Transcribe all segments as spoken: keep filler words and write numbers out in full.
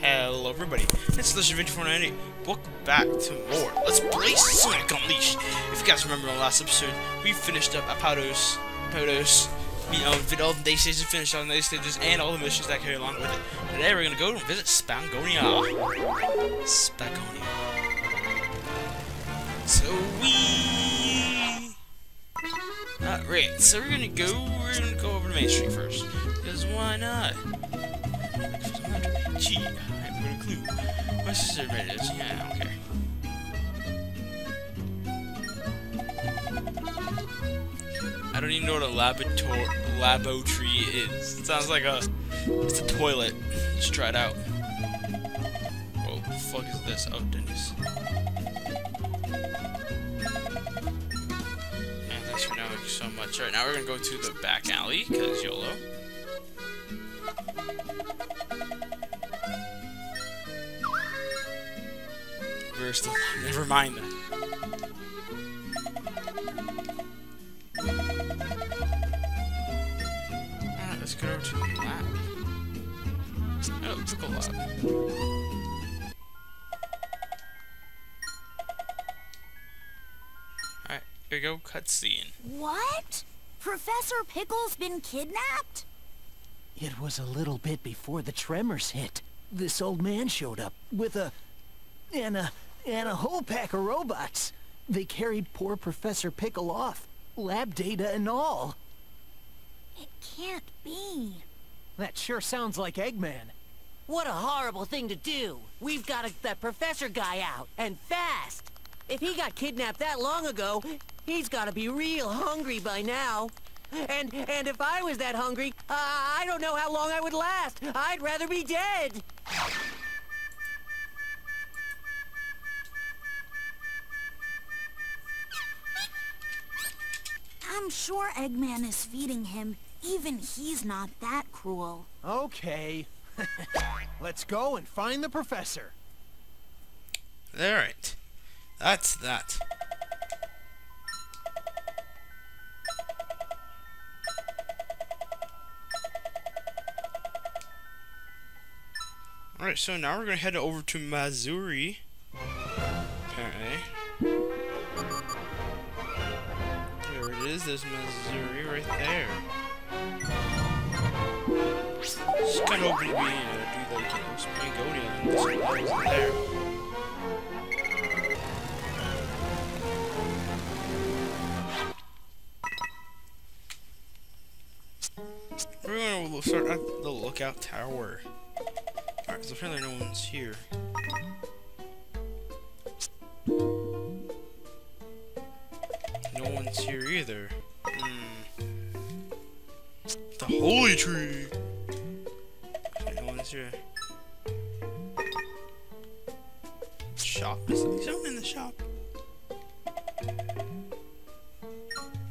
Hello everybody, it's Legend twenty four ninety-eight, welcome back to more Let's Play Sonic Unleashed. If you guys remember in the last episode, we finished up Apodos, Apodos, you know, did all the day stages, finished all the day stages, and all the missions that carry along with it. Today we're going to go and visit Spagonia. Spagonia. So we... Alright, so we're going to go, we're going to go over to Main Street first, because why not? Gee, I have no clue. My sister read it. Yeah, I don't care. I don't even know what a laboratory laboratory is. It sounds like a it's a toilet. Let's try it out. Whoa, what the fuck is this? Oh, goodness. Man, thanks for knowing so much. Alright, now we're gonna go to the back alley, cause YOLO. We're still never mind that. Alright, let's go to the lab. Oh, Pickle Lab. Alright, here we go, cutscene. What? Professor Pickle's been kidnapped? It was a little bit before the tremors hit. This old man showed up with a... and a... and a whole pack of robots. They carried poor Professor Pickle off, lab data and all. It can't be. That sure sounds like Eggman. What a horrible thing to do. We've got to get that professor guy out, and fast. If he got kidnapped that long ago, he's got to be real hungry by now. And, and if I was that hungry, uh, I don't know how long I would last. I'd rather be dead. I'm sure Eggman is feeding him. Even he's not that cruel. Okay. Let's go and find the professor. Alright. That's that. Alright, so now we're gonna head over to Mazuri. Apparently. There's Mazuri right there. Just kind of hoping we uh, do like it was Spagonia and this one wasn't there. We're gonna look, start at the lookout tower. Alright, so apparently no one's here. Here either. Mm. The holy tree. No one's here. Shop. Is someone in the shop?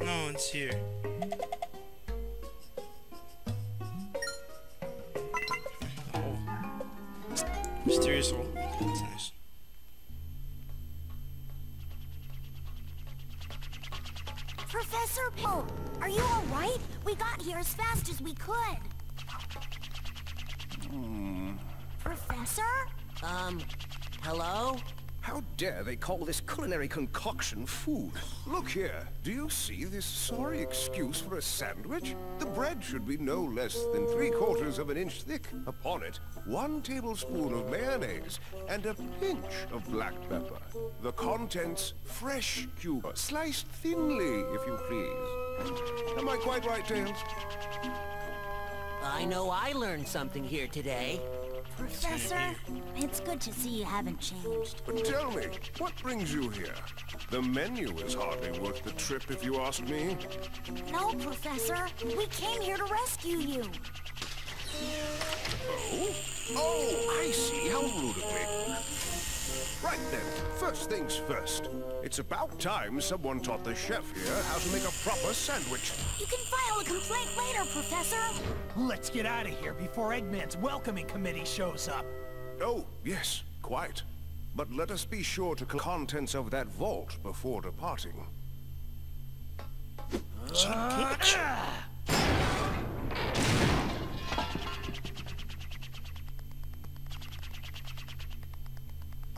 No one's here. Oh. Mysterious hole. Okay, that's nice. Professor Pickle, are you alright? We got here as fast as we could. Mm. Professor? Um, hello? How dare they call this culinary concoction food? Look here, do you see this sorry excuse for a sandwich? The bread should be no less than three quarters of an inch thick. Upon it, one tablespoon of mayonnaise and a pinch of black pepper. The contents, fresh cucumber, sliced thinly, if you please. Am I quite right, Tails? I know I learned something here today. Professor, it's good to see you haven't changed. But tell me, what brings you here? The menu is hardly worth the trip if you ask me. No, Professor. We came here to rescue you. Oh? Oh, I see. How rude of me. Right then, first things first. It's about time someone taught the chef here how to make a proper sandwich. You can file a complaint later, Professor. Let's get out of here before Eggman's welcoming committee shows up. Oh, yes, quite. But let us be sure to collect the contents of that vault before departing. Uh,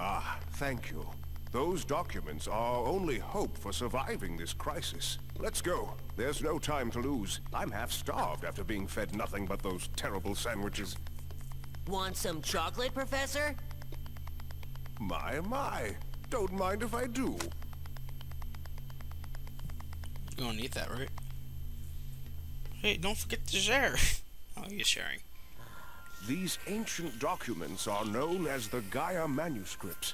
Ah, thank you. Those documents are our only hope for surviving this crisis. Let's go. There's no time to lose. I'm half-starved after being fed nothing but those terrible sandwiches. Want some chocolate, Professor? My, my. Don't mind if I do. You don't need that, right? Hey, don't forget to share. Oh, you're sharing. These ancient documents are known as the Gaia Manuscripts.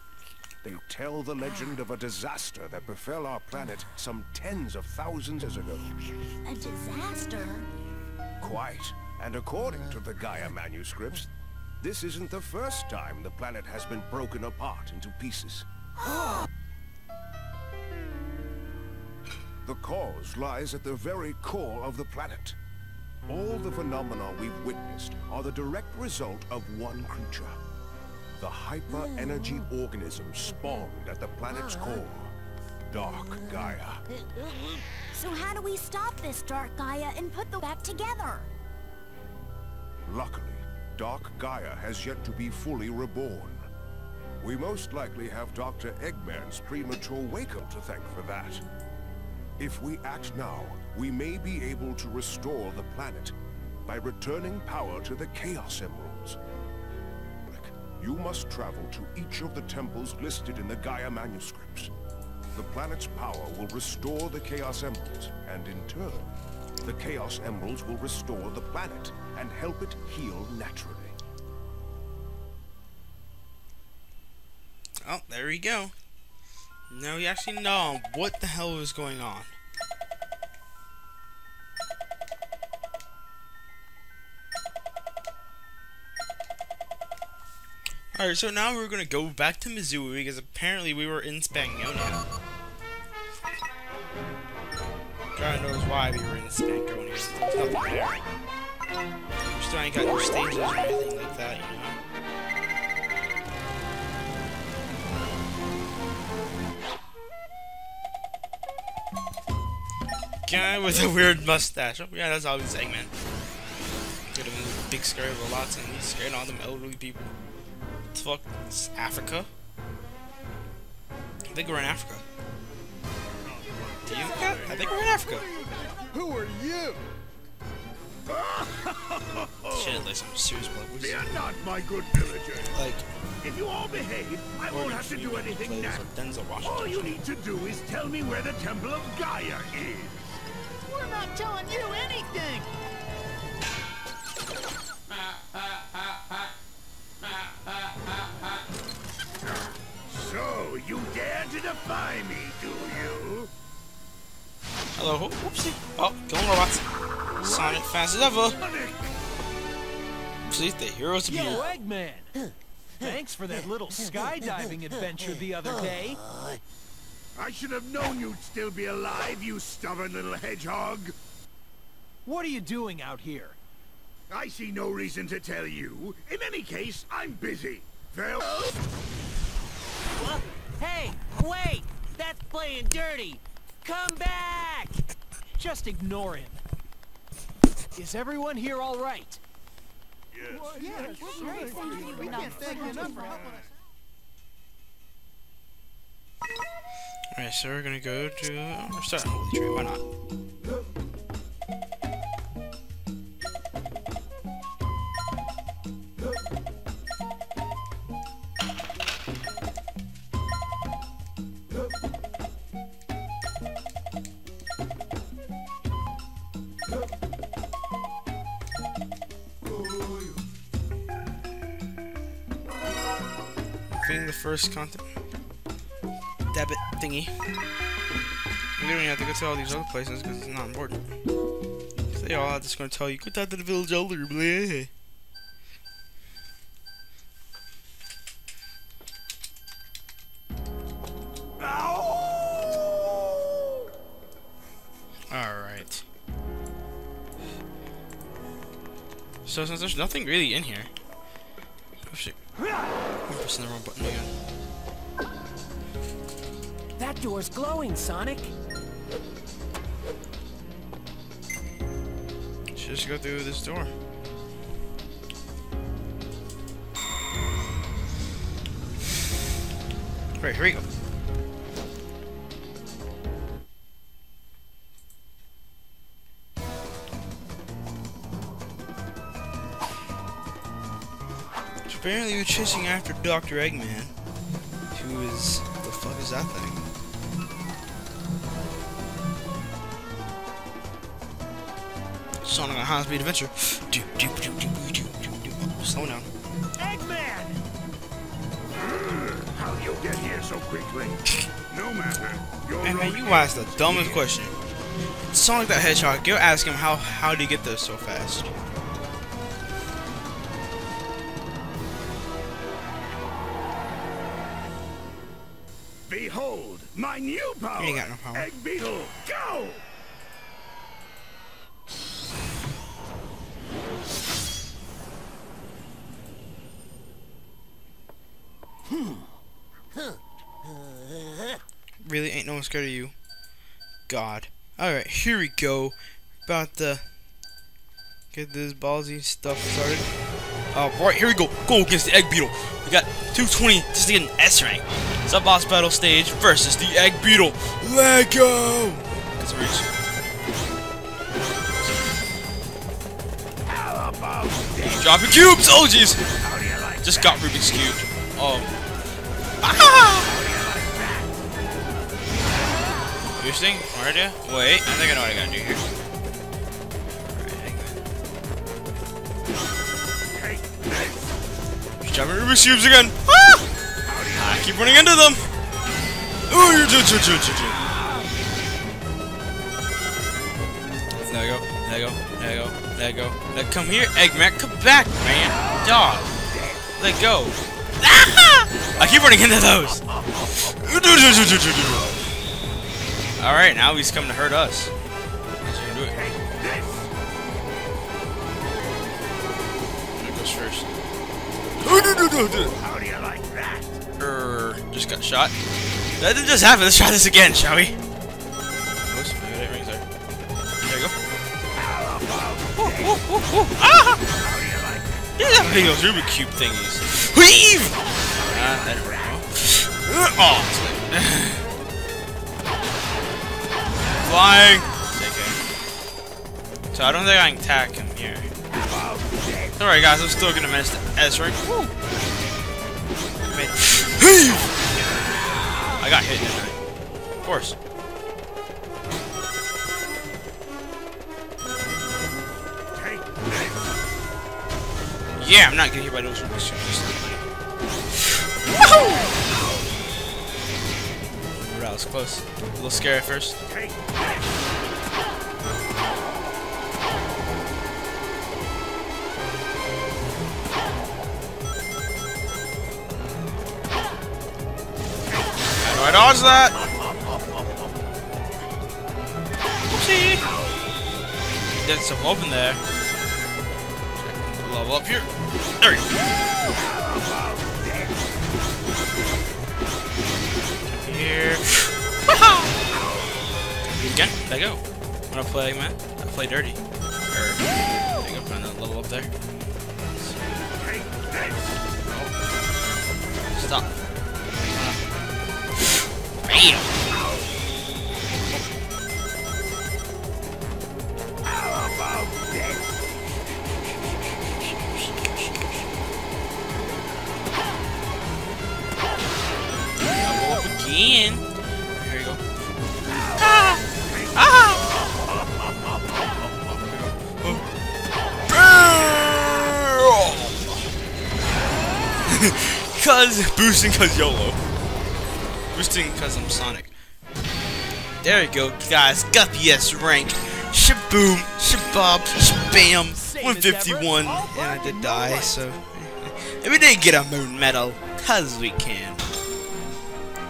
They tell the legend of a disaster that befell our planet some tens of thousands of years ago. A disaster? Quite. And according to the Gaia manuscripts, this isn't the first time the planet has been broken apart into pieces. The cause lies at the very core of the planet. All the phenomena we've witnessed are the direct result of one creature. The hyper-energy organism spawned at the planet's core, Dark Gaia. So how do we stop this Dark Gaia and put them back together? Luckily, Dark Gaia has yet to be fully reborn. We most likely have Doctor Eggman's premature wake-up to thank for that. If we act now, we may be able to restore the planet by returning power to the Chaos Emeralds. You must travel to each of the temples listed in the Gaia manuscripts. The planet's power will restore the Chaos Emeralds, and in turn, the Chaos Emeralds will restore the planet and help it heal naturally. Oh, there we go. Now we actually know what the hell is going on. Alright, so now we're gonna go back to Mazuri because apparently we were in Spagonia. God knows why we were in Spagonia. There's nothing there. We still ain't got no stages or anything like that, you know. Guy with a weird mustache. Oh yeah, that's always Eggman. Get him in this big scare of lots and he's scared all them elderly people. What the fuck? It's Africa? I think we're in Africa. Do you think that? I think we're in Africa. Who are you? Shit, like some serious blood. They are not my good villagers. Like, if you all behave, I won't have to do anything now. All you need to do is tell me where the Temple of Gaia is. We're not telling you anything. So you dare to defy me, do you? Hello, oopsie. Oh, killing robots. Sonic fast as ever. Please, the heroes of the Yo, Eggman. Thanks for that little skydiving adventure the other day. I should have known you'd still be alive, you stubborn little hedgehog. What are you doing out here? I see no reason to tell you. In any case, I'm busy. Farewell. Hey, wait! That's playing dirty. Come back! Just ignore him. Is everyone here all right? Yes. Well, yeah, yes. We're so great. Great. We can't thank you enough for helping us. Alright, so we're gonna go to... Uh, we're starting Holy Tree, why not? The first content debit thingy. We don't even have to go to all these other places because it's not important. So they all are just going to tell you, go down to the village elder, bleh. Alright. So since there's nothing really in here. Oh shit. I'm pressing the wrong button again. That door's glowing, Sonic. Should just go through this door. Right, here we go. So apparently you're chasing after Doctor Eggman. Who is... the fuck is that thing? Sonic on a high-speed adventure. Do, do, do, do, do, do, do. Oh, slow down. Eggman! Mm, how'd you get here so quickly? No matter. Eggman, you asked the dumbest question. Sonic the Hedgehog, you're asking him how how do you get there so fast? Behold, my new power! You ain't got no power. Egg Beetle, go! Really, ain't no one scared of you. God. Alright, here we go. About to get this ballsy stuff started. Alright, here we go. Go against the Egg Beetle. We got two twenty just to get an S rank. Sub-boss battle stage versus the Egg Beetle. Let go! That's a reach. How about drop your cubes! Oh, jeez! Like just that? Got Rubik's Cube. Um. Ah! Boosting? What do I do? Wait, I think I know what I gotta do here. Alright, hang on. Just dropping Rubik's Cubes again! Ah! I keep running into them! Ooh, you do, do, do, do, do. There you go, there you go, there you go, there you go. Now come here, Eggman, come back, man! Dog! Let go! Ah! I keep running into those! Ooh, do, do, do, do, do, do. Alright, now he's coming to hurt us. He's gonna do it. Who goes first? How do you like that? Er, just got shot. That didn't just happen. Let's try this again, shall we? Oops, that rings there. There you go. Ooh, ooh, ooh, ooh. Ah! Look at that big old Rubik's Cube thingies. Weave! Ah, that didn't work. Oh, it's late. Flying! Take it. So I don't think I can attack him here. Alright guys, I'm still gonna manage the S rank. Woo! I got hit, didn't I? Of course. Yeah, I'm not getting hit by those ones. Woohoo! That was close. A little scary at first. How do I dodge that? Oopsie! There's some open there. Level up here. There we go. Here. Again, there you go. When I play Eggman, I play dirty. Er, there you go, put another level up there. Oh. Stop. Bam! How about this? Level up again. Here you go. Ah! Ah! Cuz boosting cuz YOLO. Boosting cuz I'm Sonic. There you go, guys. Got the S rank. Shaboom, shabob, shabam. one fifty-one, and I did die. So if we didn't get a moon medal, cuz we can.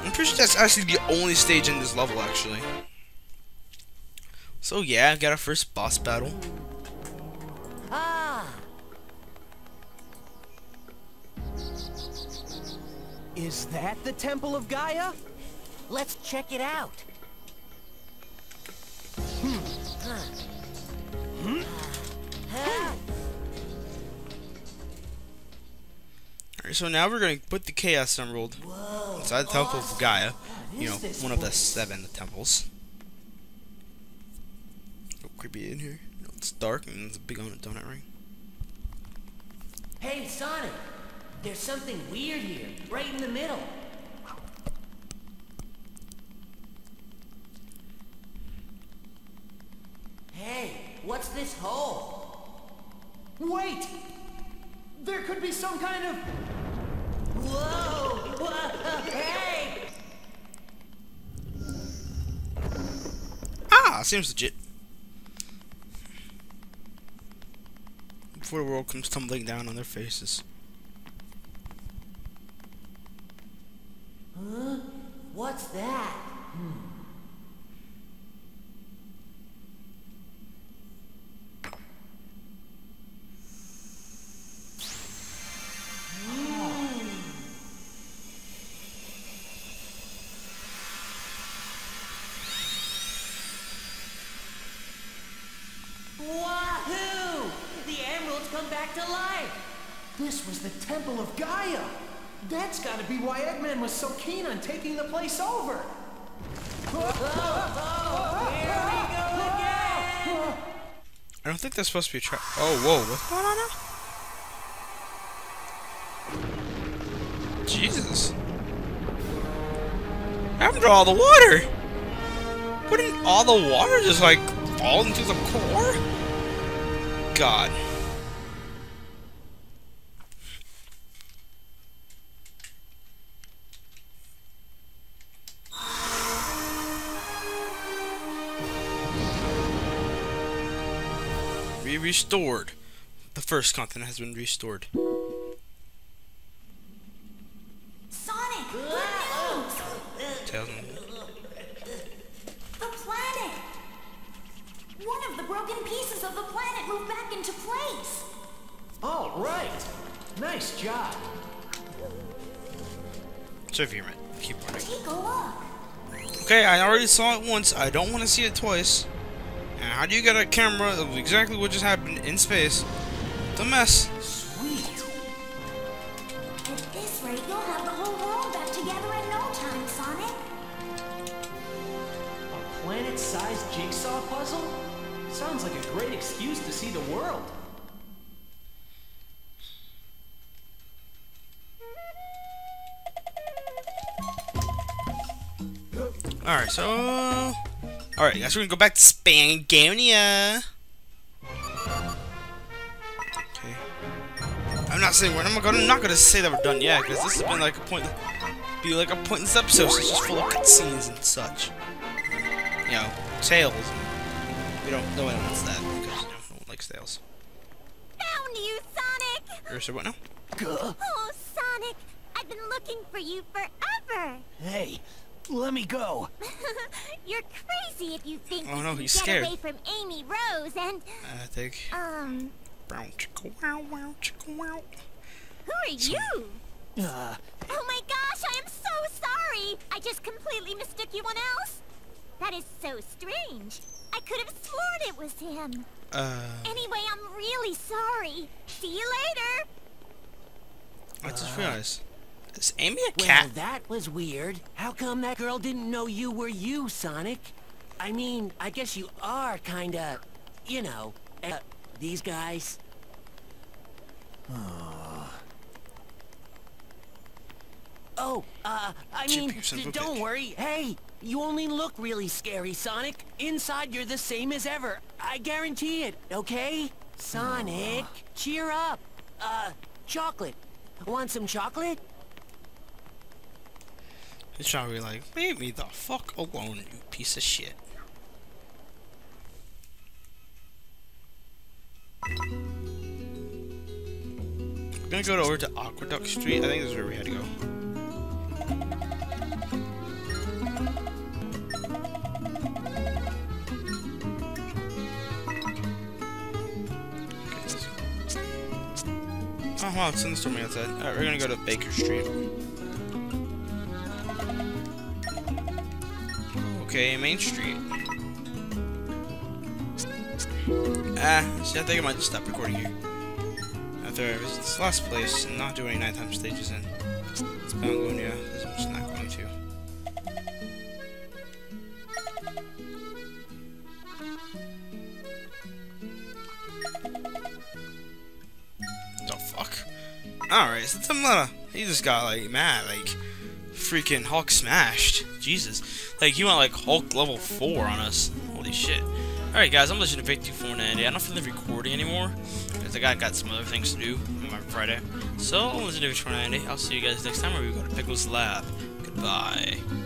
I'm pretty sure that's actually the only stage in this level, actually. So yeah, I got our first boss battle. Ah. Is that the Temple of Gaia? Let's check it out. Hmm. Hmm. Ah. Alright, so now we're gonna put the Chaos Emerald inside the Temple of Gaia, you know, one of the seven temples. Oh, creepy in here. You know, it's dark and there's a big donut ring. Hey, Sonic! There's something weird here, right in the middle. Hey, what's this hole? Wait! There could be some kind of... Whoa! Whoa! Hey! Ah, seems legit. Before the world comes tumbling down on their faces. Huh? What's that? Hmm. Oh. Wahoo! The emeralds come back to life! This was the Temple of Gaia! That's gotta be why Eggman was so keen on taking the place over! Oh, oh, here we go again! I don't think that's supposed to be a trap. Oh, whoa, what's going on now? Jesus. What happened to all the water? Wouldn't all the water just, like, fall into the core? God. Restored. The first continent has been restored. Sonic, good news! Tell me. The planet! One of the broken pieces of the planet moved back into place! All right! Nice job! So if you're right, keep running. Take a look! Okay, I already saw it once. I don't want to see it twice. And how do you get a camera of exactly what just happened in space? It's a mess. Sweet. At this rate, you'll have the whole world back together in no time, Sonic. A planet-sized jigsaw puzzle? Sounds like a great excuse to see the world. All right, so. Alright guys, we're gonna go back to Spagonia. Okay. I'm not saying we're I'm gonna I'm not gonna say that we're done yet, because this has been like a point be like a point in this episode, so it's just full of cutscenes and such. You know, Tails. We don't no one wants that because no one likes Tails. Found you, Sonic! Or so what now? Gah. Oh, Sonic, I've been looking for you forever. Hey. Let me go. You're crazy if you think oh, you no, can he's get scared. away from Amy Rose and... I think... Um... Brown chicka wow wow chicka wow. Who are you? Uh, oh my gosh, I am so sorry. I just completely mistook you one else. That is so strange. I could have sworn it was him. Uh... Anyway, I'm really sorry. See you later. I just realized. Is Amy a cat? Well, that was weird. How come that girl didn't know you were you, Sonic? I mean, I guess you are kinda, you know, uh, these guys. Oh, uh, I mean, don't worry. Hey, you only look really scary, Sonic. Inside, you're the same as ever. I guarantee it, okay? Sonic, cheer up. Uh, chocolate. Want some chocolate? It's probably like, leave me the fuck alone, you piece of shit. We're gonna go over to Aqueduct Street. I think this is where we had to go. Oh wow, it's in the storm outside. Alright, we're gonna go to Baker Street. Okay, Main Street. Ah, see, I think I might just stop recording here. After I visit this last place and not do any nighttime stages in Spagonia, because I'm just not going. twenty-two. The fuck? Alright, so Temletta, he just got, like, mad, like, freaking Hulk smashed. Jesus. Like, you went, like, Hulk level four on us. Holy shit. Alright, guys, I'm Legend twenty-four ninety-eight. I don't feel like recording anymore, because I got, got some other things to do on my Friday. So, I'm Legend twenty-four ninety-eight. I'll see you guys next time where we go to Pickle's Lab. Goodbye.